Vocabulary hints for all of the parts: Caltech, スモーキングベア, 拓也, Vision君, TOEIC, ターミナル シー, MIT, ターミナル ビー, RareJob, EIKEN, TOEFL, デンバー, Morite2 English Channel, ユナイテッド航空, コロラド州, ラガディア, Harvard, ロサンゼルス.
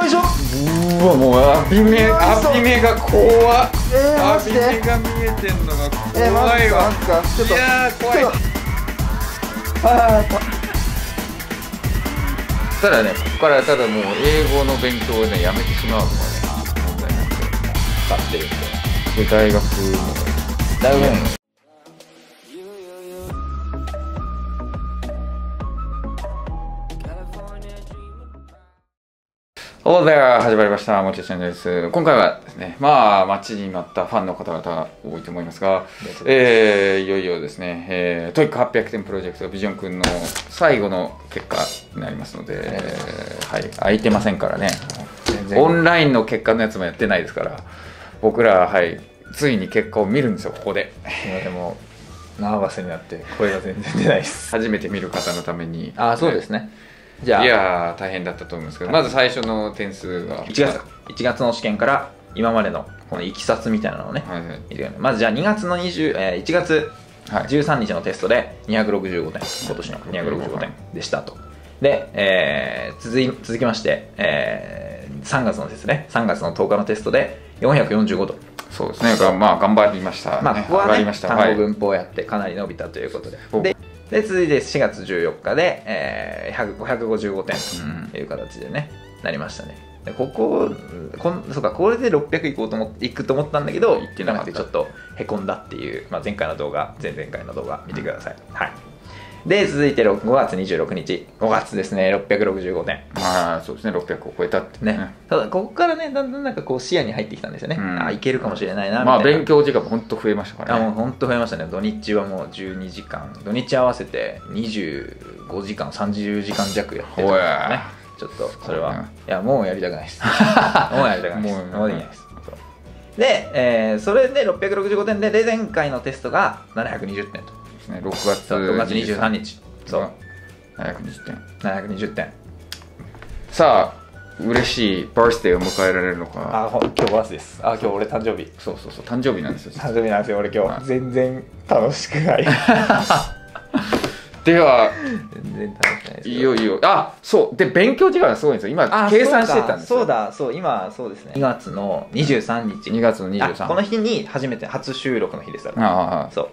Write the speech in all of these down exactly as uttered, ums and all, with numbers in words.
よいしょ。うわ、もうアビメ、アビメが怖っ。えー、アビメが見えてんのが怖いわ。いやー、怖い。ああ。ただね、ここからただもう英語の勉強をね、やめてしまうのがね、問題なんで、買ってるんで。で、大学も、大学も。おでは始まりました。もちチャンネルです。今回はですね、まあ、待ちに待ったファンの方々多いと思いますが、えー、いよいよですね、えー、トーイックはっぴゃくてんプロジェクト、ビジョン君の最後の結果になりますので、はい、空いてませんからね、オンラインの結果のやつもやってないですから、僕らは、はい、ついに結果を見るんですよ、ここで。でもナーバスになって、声が全然出ないです。初めて見る方のために。あ、そうですね。じゃあいや大変だったと思うんですけど、まず最初の点数がいちがつの試験から今までのこのいきさつみたいなのをね、はいはい、まずじゃあにがつのにじゅう、えー、いちがつじゅうさんにちのテストでにひゃくろくじゅうごてん、今年のにひゃくろくじゅうごてんでしたと。で、えー、続い続きまして、えー、さんがつのテストね、さんがつのとおかのテストでよんひゃくよんじゅうごど。そうですね、まあ頑張りました、ね、まあここはね単語文法をやってかなり伸びたということで。でで続いてしがつじゅうよっかで、えー、ごひゃくごじゅうごてんという形でね、うん、なりましたね。でこここんそうか、これでろっぴゃくいこうともいくと思ったんだけど、いってなくてちょっとへこんだっていう、まあ、前回の動画前々回の動画見てください、うん、はい。で続いてごがつにじゅうろくにち、ごがつですね、ろっぴゃくろくじゅうごてん。ああそうですね、ろっぴゃくを超えたってね、うん、ただここからねだんだんなんかこう視野に入ってきたんですよね、うん、あいけるかもしれないなみたいな。まあ勉強時間も本当増えましたからね。あもう本当増えましたね。土日はもうじゅうにじかん、土日合わせてにじゅうごじかんさんじゅうじかん弱やってたんですね。ちょっとそれは、ね、いやもうやりたくないですもうやりたくないですもうできないです。で、えー、それでろっぴゃくろくじゅうごてんで、で前回のテストがななひゃくにじゅってんと。ろくがつにじゅうさんにち、そうななひゃくにじゅってん、ななひゃくにじゅってん。さあ嬉しいバースデーを迎えられるのか。あ今日バースです。あ今日俺誕生日。そうそうそう、誕生日なんですよ。誕生日なんですよ俺今日。全然楽しくない。では全然楽しくないです。いよいよ、あそうで勉強時間がすごいんですよ。今計算してたんです。そうだそう、今そうですね、にがつのにじゅうさんにち、にがつのにじゅうさんにち、この日に初めて初収録の日です。あそう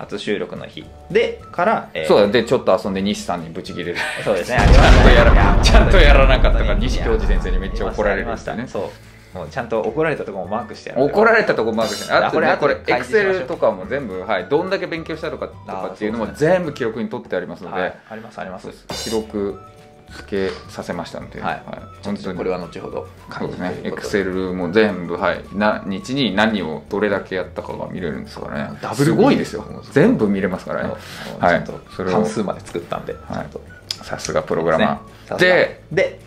初収録の日でから、えー、そうだでちょっと遊んで西さんにブチ切れる。そうですね。ちゃんとやらちゃんとやらなかったから西教授先生にめっちゃ怒られましたね。そうもうちゃんと怒られたところもマークしてやる。怒られたところマークしてやる。あとねこれエクセルとかも全部、はい、どんだけ勉強したとかとかっていうのも全部記録に取ってありますので、ありますあります、記録付けさせましたので、はい本当にこれは後ほど。そうですね、エクセルも全部、はい、何日に何をどれだけやったかが見れるんですからね。ダブルすごいですよ、全部見れますからね。はい、それを関数まで作ったんで、さすがプログラマーで。で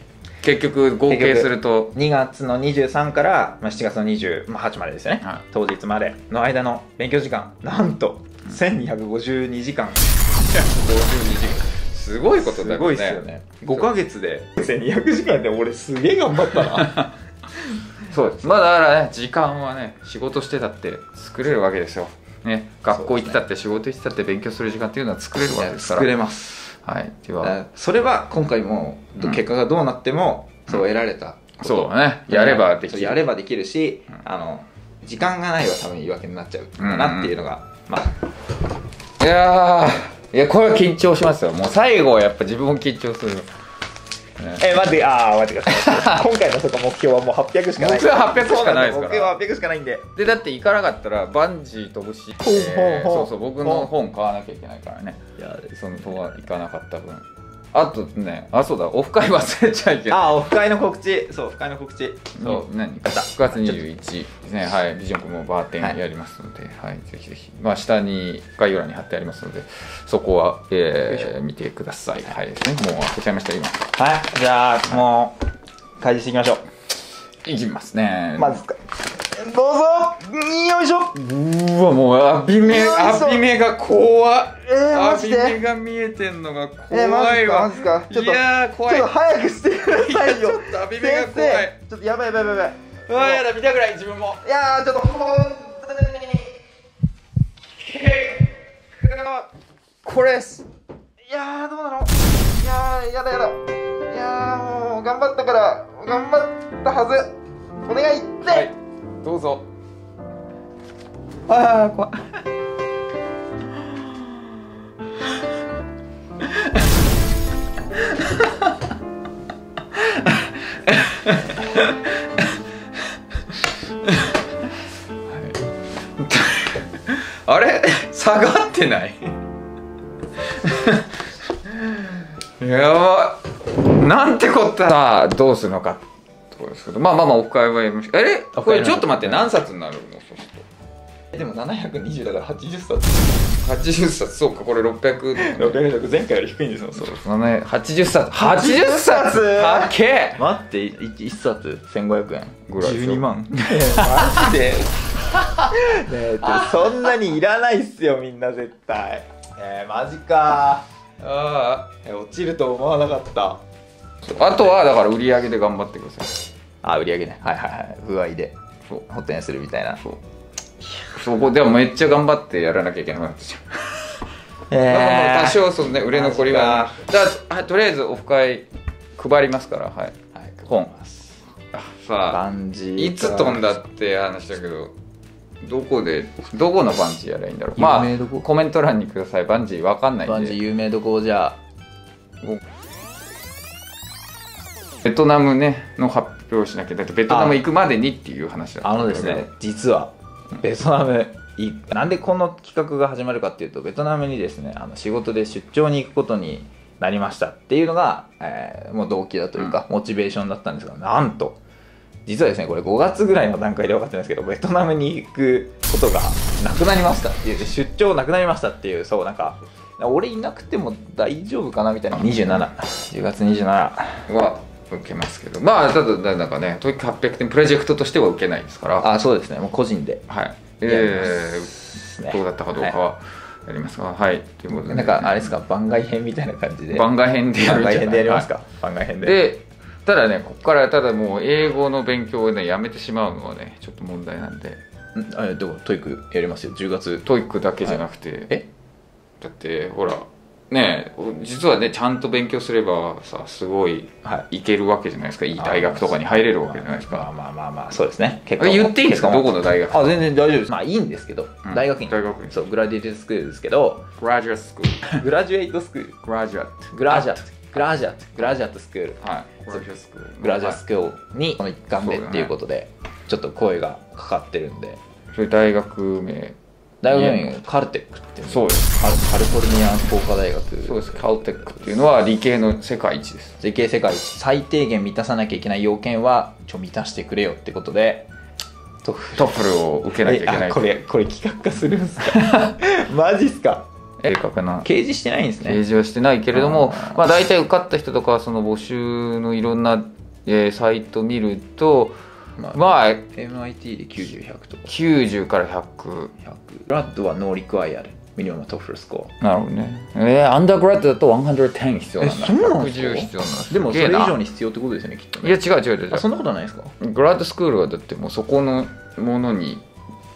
結局合計するとにがつのにじゅうさんからしちがつのにじゅうはちまでですよね、当日までの間の勉強時間なんとせんにひゃくごじゅうにじかん。せんにひゃくごじゅうにじかんすごいことだよね。すごいですよね。ごかげつでせんにひゃくじかんで俺すげえ頑張ったな。そうです。まあだからね、時間はね、仕事してたって作れるわけですよ。ね、学校行ってたって仕事行ってたって勉強する時間っていうのは作れるわけですから。作れます。はい。ではそれは今回も結果がどうなってもそう得られた。そうね。やればできる。やればできるし、あの時間がないは多分言い訳になっちゃうかなっていうのがまあ。いやー。いやこれは緊張しますよ。もう最後はやっぱ自分も緊張する。え待ってああ待ってください。今回のそこ目標はもうはっぴゃくしかない。目標ははっぴゃくしかないですから。目標ははっぴゃくしかないんで。でだって行かなかったらバンジー飛ぶし。そうそう僕の本買わなきゃいけないからね。いやそのとは行かなかった分。あとね、あそうだオフ会忘れちゃいけない。あオフ会の告知、そうオフ会の告知。そう何かくがつにじゅういちですね。はいビジョン君もバーテンやりますので、はいぜひぜひまあ下に概要欄に貼ってありますのでそこは見てください。はいですねもう開けちゃいました今。はいじゃあもう開示していきましょう。いきますね。まずどうぞよいしょ。うわもうアビメアビメが怖っ。えー、マジでアビメが見えてんのが怖いわ。いやー怖い。ちょっと早くしてくださいよ。ちょっとアビメが怖い。ちょっとやばいやばいやばい。うわやだ見たくない自分も。いやーちょっとこれです。いやーどうなの。いやーやだやだ。いやーもう頑張ったから頑張っったはず。お願いって、はい、どうぞ。ああ、怖っ。あれ下がってない。やばい、なんてこった。さあどうするのかってことですけど、まあまあまあオフ会はやりましょう。えれこれちょっと待って、何冊になるの？そうするとえでもななひゃくにじゅうだからはちじゅっさつ。はちじゅっさつ、そうか、これろっぴゃく、ろっぴゃく、前回より低いんですもん。そうです、はちじゅっさつ。はちじゅっさつかけ、待って、いっさつせんごひゃくえんぐらい。じゅうにまん。マジでねえ、そんなにいらないっすよみんな絶対。えー、マジかー。ああ、落ちると思わなかった。あとはだから売り上げで頑張ってください。あ、売り上げね、はいはいはい、不合で補填するみたいな。そう、そこでもめっちゃ頑張ってやらなきゃいけなくなってしまう。えー、多少そのね売れ残りはだからとりあえずオフ会配りますから。はい、本さあいつ飛んだって話だけど、どこでどこのバンジーやらいいんだろう。まあコメント欄にください。バンジーわかんないんで。バンジー有名どこじゃ。ベトナムねの発表をしなきゃ。だってベトナム行くまでにっていう話だった。あのですね、実はベトナムい、なんでこの企画が始まるかっていうと、ベトナムにですね、あの仕事で出張に行くことになりましたっていうのが、えー、もう動機だというか、うん、モチベーションだったんですが、なんと。実はですね、これごがつぐらいの段階で分かってるんですけど、ベトナムに行くことがなくなりましたっていう、出張なくなりましたっていう、そうなんか俺いなくても大丈夫かなみたいな。にじゅうしち、じゅうがつにじゅうしちは受けますけど、まあただなんかね、トイックはっぴゃくてんプロジェクトとしては受けないですから。あ、そうですね、もう個人で、はい、えー、どうだったかどうかはやりますが、はい、ということで、なんかあれですか、番外編みたいな感じで。番外編でやりますか。番外編で。ただね、ここからただもう英語の勉強をねやめてしまうのはねちょっと問題なんで。ん、あ、どう、トイックやりますよじゅうがつ。トイックだけじゃなくて、はい、えだってほらね、実はねちゃんと勉強すればさ、すごいいけるわけじゃないですか、はい、いい大学とかに入れるわけじゃないですか。まあまあまあまあ、そうですね。結構言っていいですか、どこの大学？あ、全然大丈夫です。まあいいんですけど、うん、大学院、大学院、そう、グラデュエートスクールですけど、グラジュエートスクール、グラジュエートスクール、グラジュエート、グラジュエート。グラジャット、グラジャットスクール、はい、グラジャットスクール、グラジャットスクールにこの一環でっていうことで、ちょっと声がかかってるんで。それ大学名、大学名カルテックっていう。そうです、カリフォルニア工科大学。そうです、カルテックっていうのは理系の世界一です。理系世界一、最低限満たさなきゃいけない要件はちょ満たしてくれよってことで、トップルを受けなきゃいけない。これこれ企画化するんすか？マジっすか？正確な掲示してないんですね。掲示はしてないけれども、あまあ大体受かった人とかその募集のいろんな、えー、サイト見ると、まあ、まあ、エムアイティー できゅうじゅう、ひゃくとか、きゅうじゅうからひゃく、ひゃくグラッドはノーリクワイアル、ミニマムトフルスコア。なるほどね。えー、アンダーグラッドだとひゃくじゅう必要なんだ。え、そうなんですか？ひゃくじゅう必要なんです。でもそれ以上に必要ってことですよね、きっとね。いや違う違う違う、そんなことないですか。グラッドスクールはだってもうそこのものに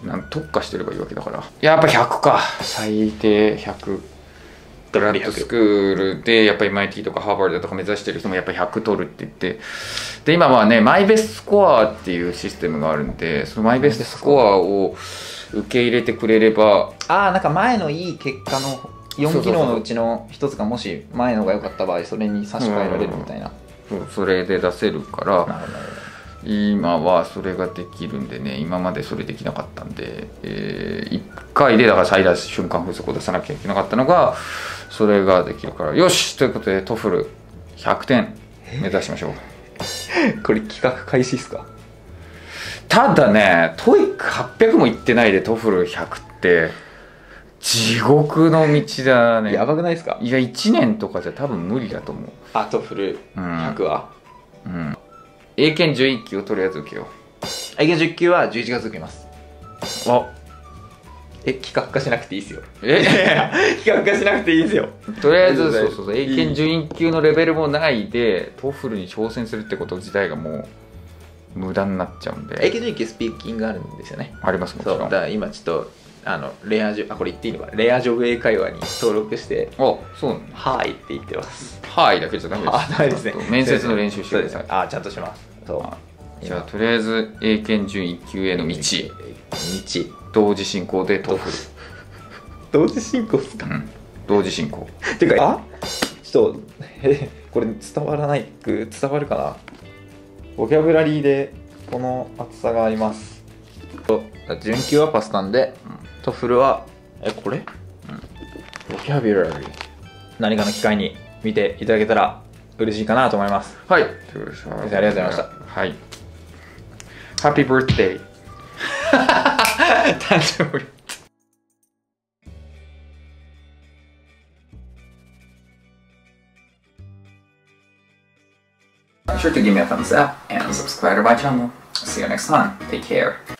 なん特化してればいいわけだから、やっぱひゃくか、最低ひゃく。グラッドスクールでやっぱり エムアイティー とかハーバードとか目指してる人もやっぱりひゃく取るって言って、で今はねマイベストスコアっていうシステムがあるんで、そのマイベストスコアを受け入れてくれれば。ああ、なんか前のいい結果のよん機能のうちのひとつがもし前のが良かった場合、それに差し替えられるみたいな、うん、そうそれで出せるから、なるほど、今はそれができるんでね。今までそれできなかったんで、えー、いっかいでだから最大瞬間風速を出さなきゃいけなかったのが、それができるから、よしということでトフルひゃくてん目指しましょう。これ企画開始っすか？ただね、トイックはっぴゃくもいってないでトフルひゃくって地獄の道だね。やばくないですか？いやいちねんとかじゃ多分無理だと思う。あ、トフルひゃくは、うん、うん、英検じゅういっ級をとりあえず受けよう。英検じゅういっ級はじゅういちがつ受けます。あえ、企画化しなくていいですよ。え企画化しなくていいですよ。とりあえずそうそうそう、英検じゅういっ級のレベルもないでトフルに挑戦するってこと自体がもう無駄になっちゃうんで。英検じゅういっ級スピーキングがあるんですよね。ありますもちろん。そうだから今ちょっとあのレアジョ、あ、これ言っていいのか、レアジョブ英会話に登録して、あ、そうなん、はいって言ってます。はいだけじゃダメです。あ、ダメですね。面接の練習してください。あ、ちゃんとします。そう、じゃあとりあえず英検準いっ級への道道同時進行でトークル同時進行ですか、うん、同時進行っていうか、あちょっとえこれ伝わらないく伝わるかな、ボキャブラリーでこの厚さがあります。準級はパスタンで、うん、トフルはえこれ、うん、ボキャブラリー何かの機会に見ていただけたら嬉しいかなと思います。はい、ありがとうございました。はい、ハッピーバースデー誕生日。Make sure to give me a thumbs up and subscribe to my channel. See you next time. Take care.